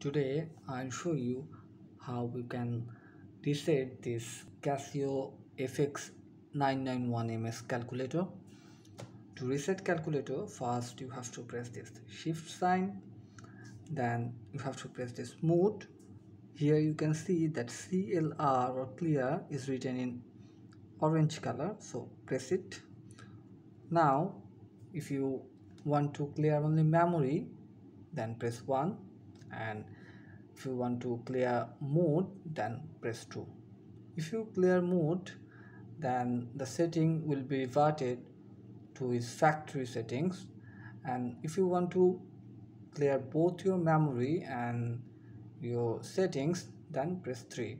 Today I'll show you how you can reset this Casio FX-991MS calculator. To reset calculator, first you have to press this shift sign, then you have to press this mode. Here you can see that CLR or clear is written in orange color, so press it. Now if you want to clear only memory, then press 1, and if you want to clear mode, then press 2. If you clear mode, then the setting will be reverted to its factory settings. And if you want to clear both your memory and your settings, then press 3.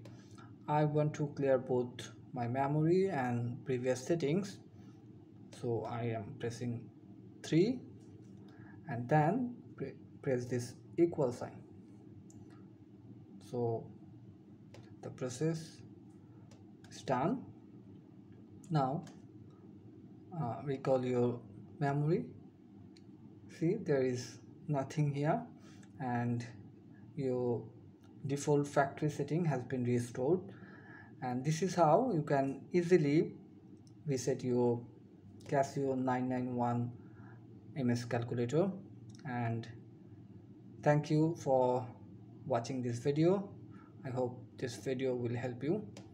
I want to clear both my memory and previous settings, so I am pressing 3, and then press this equal sign. So the process is done. Now recall your memory. See, there is nothing here, and your default factory setting has been restored. And this is how you can easily reset your Casio 991MS calculator. And thank you for watching this video. I hope this video will help you.